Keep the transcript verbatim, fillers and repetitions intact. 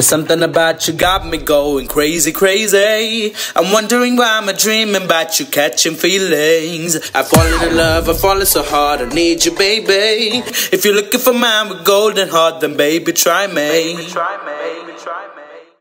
There's something about you got me going crazy, crazy. I'm wondering why I'm dreaming about you, catching feelings. I fall in love, I fall so hard, I need you, baby. If you're looking for mine with golden heart, then baby, try me. Baby, try me. Baby, try me.